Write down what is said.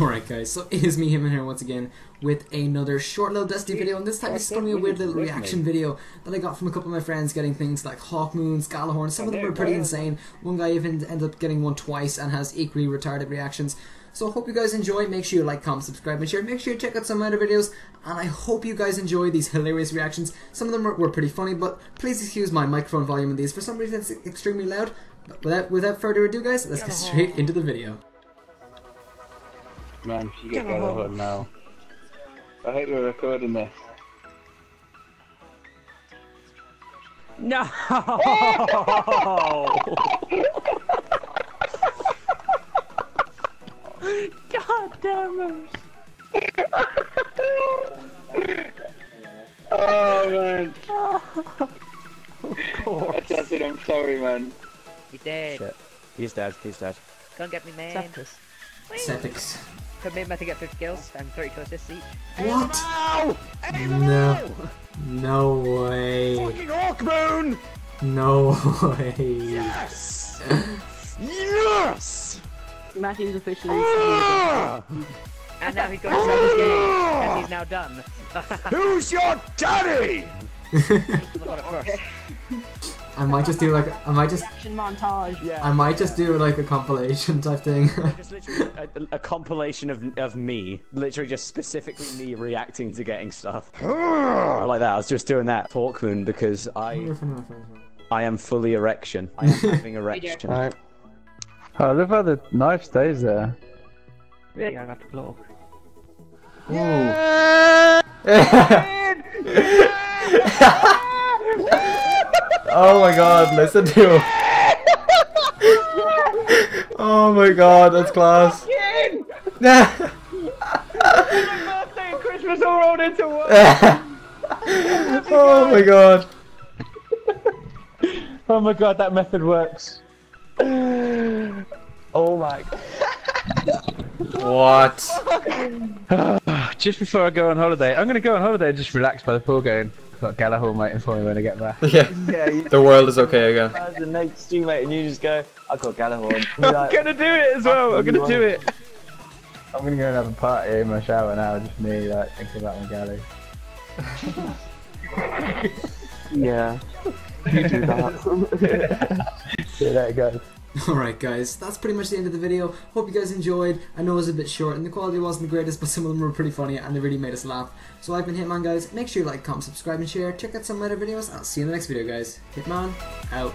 Alright guys, so it is me, Hitman, here once again with another short little Destiny video, and this time it's going to be a weird little reaction video that I got from a couple of my friends getting things like Hawkmoons, Gjallarhorn. Some of them were pretty insane. One guy even ended up getting one twice and has equally retarded reactions. So I hope you guys enjoy. Make sure you like, comment, subscribe, and share. Make sure you check out some of my other videos, and I hope you guys enjoy these hilarious reactions. Some of them were pretty funny, but please excuse my microphone volume in these. For some reason it's extremely loud, but without further ado guys, let's get straight into the video. Man, you get Gjallarhorn now. I hate we're recording this. No! God damn it! Oh man! Of course. That's it, I'm sorry man. He's dead. Shit. He's dead. Come get me man. Septics. Maybe I have to get 30 kills and 30 kills this each. What? No way. Fucking Hawkmoon! No way. Yes! Yes! Matthew's officially. And now he goes to this game. And he's now done. Who's your daddy? I might just do like action montage. Yeah. I might just do like a compilation type thing. Just literally a compilation of me, literally just specifically me reacting to getting stuff. Like that. I was just doing that Hawkmoon because I am fully erection. I am having erection. Right. I love how the knife stays there. Really, I got the block. Yeah! Oh my god, listen to him. Oh my god, that's class. My birthday and Christmas all rolled into one. Oh my god. Oh my god, that method works. Oh my god. What? Just before I go on holiday, I'm gonna go on holiday and just relax by the pool game. Got Gjallarhorn waiting for me when I get back. Yeah, the world is okay again. As the next team mate, and you just go, I've got Gjallarhorn. I'm gonna do it as well, I'm gonna do it. I'm gonna go and have a party in my shower now, just me like thinking about my galley. Yeah, you do that. Yeah, there it goes. Alright guys, that's pretty much the end of the video. Hope you guys enjoyed. I know it was a bit short and the quality wasn't the greatest, but some of them were pretty funny and they really made us laugh. So I've been Hitman guys, make sure you like, comment, subscribe and share. Check out some of my other videos and I'll see you in the next video guys. Hitman, out.